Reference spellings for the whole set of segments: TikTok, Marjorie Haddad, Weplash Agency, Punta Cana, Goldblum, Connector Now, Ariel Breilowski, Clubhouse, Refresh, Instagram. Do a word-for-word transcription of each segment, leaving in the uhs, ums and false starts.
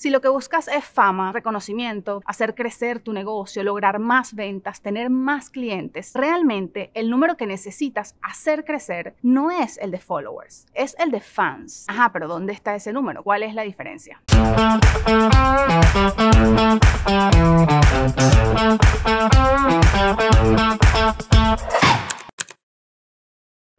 Si lo que buscas es fama, reconocimiento, hacer crecer tu negocio, lograr más ventas, tener más clientes, realmente el número que necesitas hacer crecer no es el de followers, es el de fans. Ajá, pero ¿dónde está ese número? ¿Cuál es la diferencia?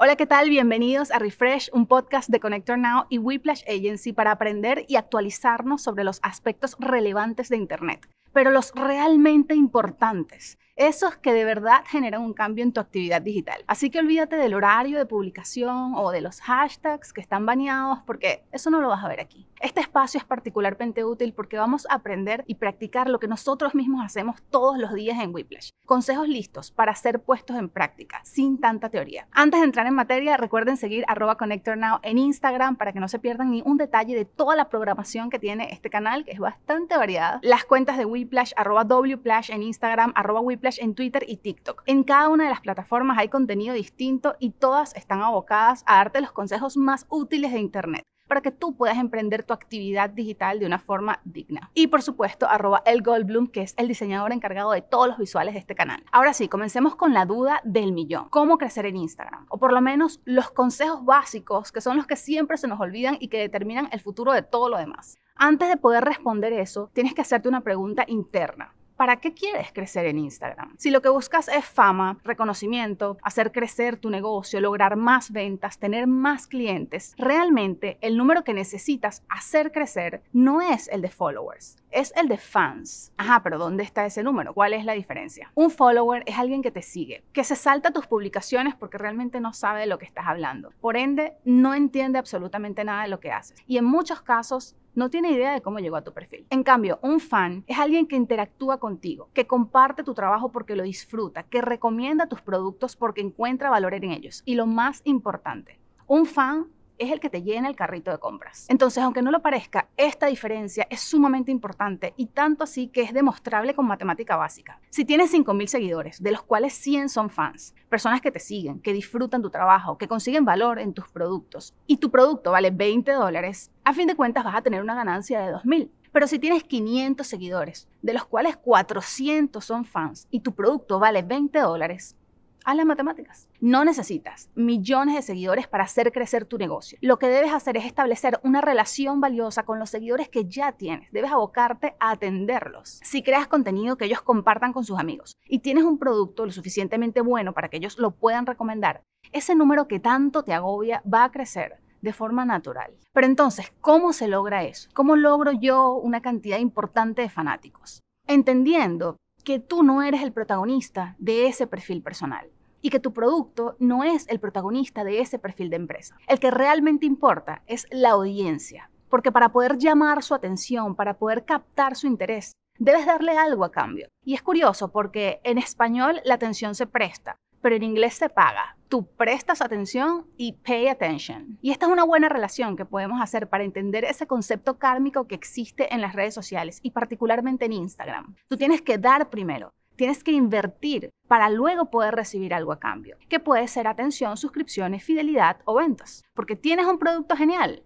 Hola, ¿qué tal? Bienvenidos a Refresh, un podcast de Connector Now y Weplash Agency para aprender y actualizarnos sobre los aspectos relevantes de Internet, pero los realmente importantes, esos que de verdad generan un cambio en tu actividad digital. Así que olvídate del horario de publicación o de los hashtags que están baneados, porque eso no lo vas a ver aquí. Este espacio es particularmente útil porque vamos a aprender y practicar lo que nosotros mismos hacemos todos los días en Weplash. Consejos listos para ser puestos en práctica, sin tanta teoría. Antes de entrar en materia, recuerden seguir arroba Connector Now en Instagram para que no se pierdan ni un detalle de toda la programación que tiene este canal, que es bastante variada. Las cuentas de Weplash, arroba Wplash en Instagram, arroba Weplash en Twitter y TikTok. En cada una de las plataformas hay contenido distinto y todas están abocadas a darte los consejos más útiles de Internet para que tú puedas emprender tu actividad digital de una forma digna. Y por supuesto, arroba el Goldblum, que es el diseñador encargado de todos los visuales de este canal. Ahora sí, comencemos con la duda del millón. ¿Cómo crecer en Instagram? O por lo menos los consejos básicos, que son los que siempre se nos olvidan y que determinan el futuro de todo lo demás. Antes de poder responder eso, tienes que hacerte una pregunta interna. ¿Para qué quieres crecer en Instagram? Si lo que buscas es fama, reconocimiento, hacer crecer tu negocio, lograr más ventas, tener más clientes, realmente el número que necesitas hacer crecer no es el de followers, es el de fans. Ajá, pero ¿dónde está ese número? ¿Cuál es la diferencia? Un follower es alguien que te sigue, que se salta tus publicaciones porque realmente no sabe de lo que estás hablando. Por ende, no entiende absolutamente nada de lo que haces. Y en muchos casos, no tiene idea de cómo llegó a tu perfil. En cambio, un fan es alguien que interactúa contigo, que comparte tu trabajo porque lo disfruta, que recomienda tus productos porque encuentra valor en ellos. Y lo más importante, un fan es el que te llena el carrito de compras. Entonces, aunque no lo parezca, esta diferencia es sumamente importante y tanto así que es demostrable con matemática básica. Si tienes cinco mil seguidores, de los cuales cien son fans, personas que te siguen, que disfrutan tu trabajo, que consiguen valor en tus productos, y tu producto vale veinte dólares, a fin de cuentas vas a tener una ganancia de dos mil. Pero si tienes quinientos seguidores, de los cuales cuatrocientos son fans, y tu producto vale veinte dólares, haz las matemáticas. No necesitas millones de seguidores para hacer crecer tu negocio. Lo que debes hacer es establecer una relación valiosa con los seguidores que ya tienes. Debes abocarte a atenderlos. Si creas contenido que ellos compartan con sus amigos y tienes un producto lo suficientemente bueno para que ellos lo puedan recomendar, ese número que tanto te agobia va a crecer de forma natural. Pero entonces, ¿cómo se logra eso? ¿Cómo logro yo una cantidad importante de fanáticos? Entendiendo que tú no eres el protagonista de ese perfil personal y que tu producto no es el protagonista de ese perfil de empresa. El que realmente importa es la audiencia, porque para poder llamar su atención, para poder captar su interés, debes darle algo a cambio. Y es curioso porque en español la atención se presta, pero en inglés se paga. Tú prestas atención y pay attention. Y esta es una buena relación que podemos hacer para entender ese concepto kármico que existe en las redes sociales y particularmente en Instagram. Tú tienes que dar primero, tienes que invertir para luego poder recibir algo a cambio, que puede ser atención, suscripciones, fidelidad o ventas. Porque tienes un producto genial.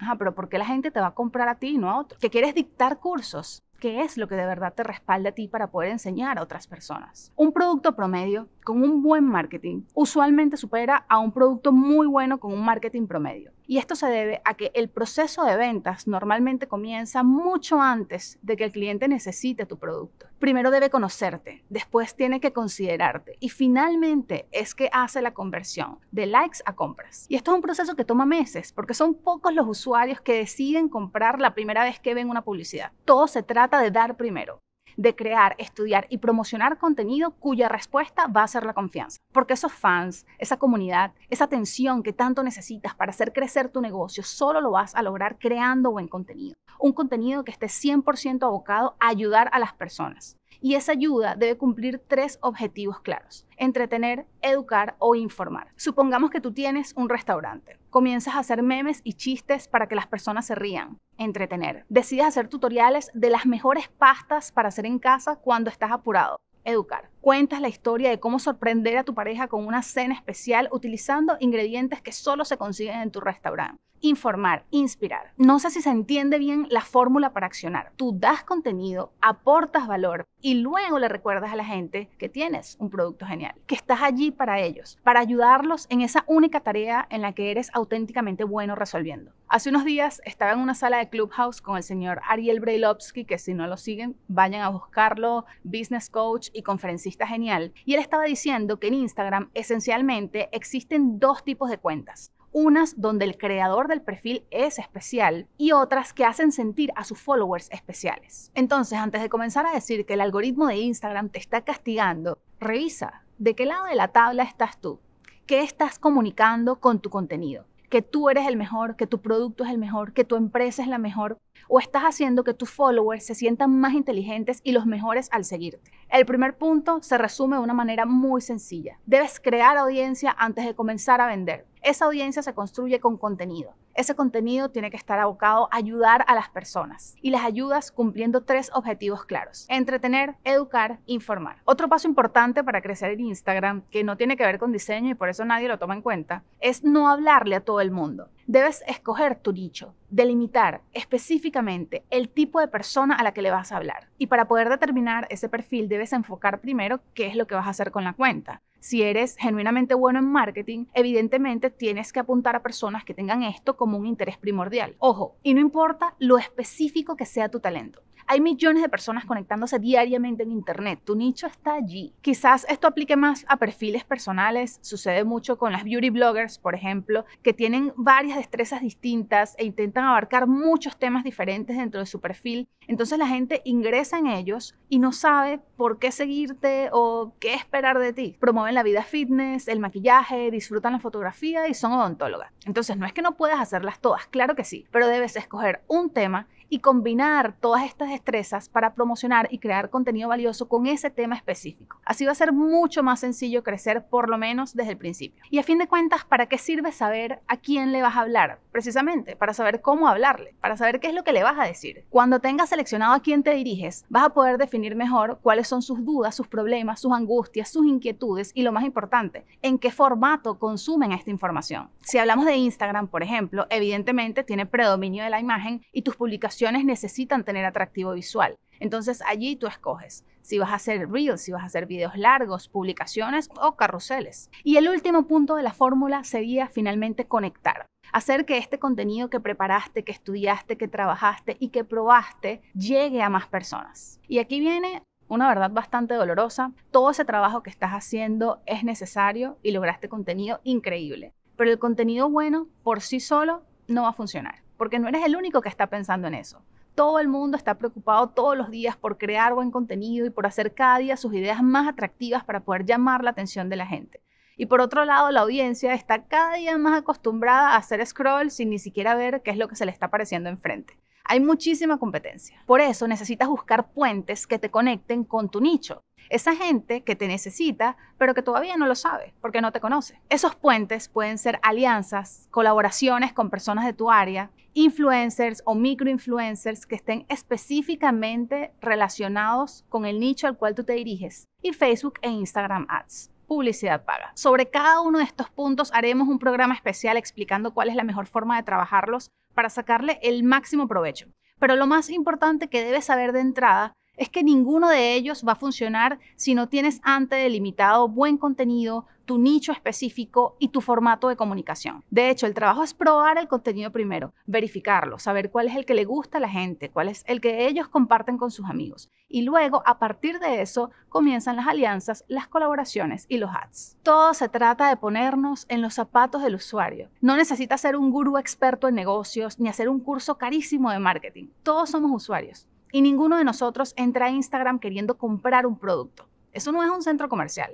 Ajá, pero ¿por qué la gente te va a comprar a ti y no a otro? Que quieres dictar cursos. ¿Qué es lo que de verdad te respalda a ti para poder enseñar a otras personas? Un producto promedio con un buen marketing usualmente supera a un producto muy bueno con un marketing promedio. Y esto se debe a que el proceso de ventas normalmente comienza mucho antes de que el cliente necesite tu producto. Primero debe conocerte, después tiene que considerarte y finalmente es que hace la conversión de likes a compras. Y esto es un proceso que toma meses porque son pocos los usuarios que deciden comprar la primera vez que ven una publicidad. Todo se trata de dar primero, de crear, estudiar y promocionar contenido cuya respuesta va a ser la confianza. Porque esos fans, esa comunidad, esa atención que tanto necesitas para hacer crecer tu negocio, solo lo vas a lograr creando buen contenido. Un contenido que esté cien por ciento abocado a ayudar a las personas. Y esa ayuda debe cumplir tres objetivos claros: entretener, educar o informar. Supongamos que tú tienes un restaurante. Comienzas a hacer memes y chistes para que las personas se rían. Entretener. Decides hacer tutoriales de las mejores pastas para hacer en casa cuando estás apurado. Educar. Cuentas la historia de cómo sorprender a tu pareja con una cena especial utilizando ingredientes que solo se consiguen en tu restaurante. informar, inspirar. No sé si se entiende bien la fórmula para accionar. Tú das contenido, aportas valor y luego le recuerdas a la gente que tienes un producto genial, que estás allí para ellos, para ayudarlos en esa única tarea en la que eres auténticamente bueno resolviendo. Hace unos días estaba en una sala de Clubhouse con el señor Ariel Breilowski, que si no lo siguen, vayan a buscarlo, business coach y conferencista genial. Y él estaba diciendo que en Instagram esencialmente existen dos tipos de cuentas. Unas donde el creador del perfil es especial y otras que hacen sentir a sus followers especiales. Entonces, antes de comenzar a decir que el algoritmo de Instagram te está castigando, revisa de qué lado de la tabla estás tú, qué estás comunicando con tu contenido, que tú eres el mejor, que tu producto es el mejor, que tu empresa es la mejor, o estás haciendo que tus followers se sientan más inteligentes y los mejores al seguirte. El primer punto se resume de una manera muy sencilla. Debes crear audiencia antes de comenzar a vender. Esa audiencia se construye con contenido. Ese contenido tiene que estar abocado a ayudar a las personas y las ayudas cumpliendo tres objetivos claros: entretener, educar, informar. Otro paso importante para crecer en Instagram, que no tiene que ver con diseño y por eso nadie lo toma en cuenta, es no hablarle a todo el mundo. Debes escoger tu nicho, delimitar específicamente el tipo de persona a la que le vas a hablar. Y para poder determinar ese perfil debes enfocar primero qué es lo que vas a hacer con la cuenta. Si eres genuinamente bueno en marketing, evidentemente tienes que apuntar a personas que tengan esto como un interés primordial. Ojo, y no importa lo específico que sea tu talento. Hay millones de personas conectándose diariamente en Internet. Tu nicho está allí. Quizás esto aplique más a perfiles personales. Sucede mucho con las beauty bloggers, por ejemplo, que tienen varias destrezas distintas e intentan abarcar muchos temas diferentes dentro de su perfil. Entonces la gente ingresa en ellos y no sabe por qué seguirte o qué esperar de ti. Promueven la vida fitness, el maquillaje, disfrutan la fotografía y son odontólogas. Entonces no es que no puedas hacerlas todas, claro que sí, pero debes escoger un tema y combinar todas estas destrezas para promocionar y crear contenido valioso con ese tema específico. Así va a ser mucho más sencillo crecer, por lo menos desde el principio. Y a fin de cuentas, ¿para qué sirve saber a quién le vas a hablar? Precisamente para saber cómo hablarle, para saber qué es lo que le vas a decir. Cuando tengas seleccionado a quién te diriges, vas a poder definir mejor cuáles son sus dudas, sus problemas, sus angustias, sus inquietudes y lo más importante, en qué formato consumen esta información. Si hablamos de Instagram, por ejemplo, evidentemente tiene predominio de la imagen y tus publicaciones necesitan tener atractivo visual. Entonces allí tú escoges si vas a hacer reels, si vas a hacer videos largos, publicaciones o carruseles. Y el último punto de la fórmula sería finalmente conectar. Hacer que este contenido que preparaste, que estudiaste, que trabajaste y que probaste llegue a más personas. Y aquí viene una verdad bastante dolorosa. Todo ese trabajo que estás haciendo es necesario y lograste contenido increíble. Pero el contenido bueno por sí solo no va a funcionar, porque no eres el único que está pensando en eso. Todo el mundo está preocupado todos los días por crear buen contenido y por hacer cada día sus ideas más atractivas para poder llamar la atención de la gente. Y por otro lado, la audiencia está cada día más acostumbrada a hacer scroll sin ni siquiera ver qué es lo que se le está apareciendo enfrente. Hay muchísima competencia. Por eso necesitas buscar puentes que te conecten con tu nicho. Esa gente que te necesita, pero que todavía no lo sabe, porque no te conoce. Esos puentes pueden ser alianzas, colaboraciones con personas de tu área, influencers o microinfluencers que estén específicamente relacionados con el nicho al cual tú te diriges, y Facebook e Instagram Ads. Publicidad paga. Sobre cada uno de estos puntos haremos un programa especial explicando cuál es la mejor forma de trabajarlos para sacarle el máximo provecho. Pero lo más importante que debes saber de entrada es que ninguno de ellos va a funcionar si no tienes antes delimitado buen contenido, tu nicho específico y tu formato de comunicación. De hecho, el trabajo es probar el contenido primero, verificarlo, saber cuál es el que le gusta a la gente, cuál es el que ellos comparten con sus amigos. Y luego, a partir de eso, comienzan las alianzas, las colaboraciones y los ads. Todo se trata de ponernos en los zapatos del usuario. No necesitas ser un gurú experto en negocios ni hacer un curso carísimo de marketing. Todos somos usuarios. Y ninguno de nosotros entra a Instagram queriendo comprar un producto. Eso no es un centro comercial.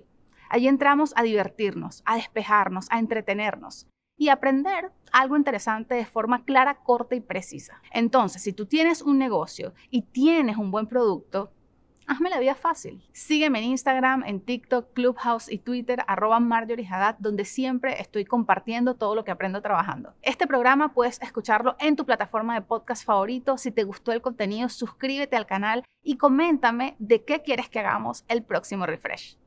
Allí entramos a divertirnos, a despejarnos, a entretenernos y aprender algo interesante de forma clara, corta y precisa. Entonces, si tú tienes un negocio y tienes un buen producto, hazme la vida fácil. Sígueme en Instagram, en TikTok, Clubhouse y Twitter, arroba Marjorie Haddad, donde siempre estoy compartiendo todo lo que aprendo trabajando. Este programa puedes escucharlo en tu plataforma de podcast favorito. Si te gustó el contenido, suscríbete al canal y coméntame de qué quieres que hagamos el próximo refresh.